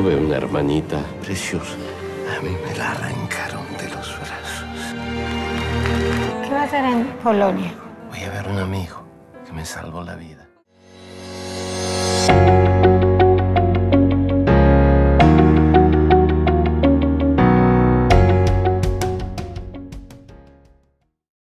Tuve una hermanita preciosa. A mí me la arrancaron de los brazos. ¿Qué va a hacer en Polonia? Voy a ver un amigo que me salvó la vida.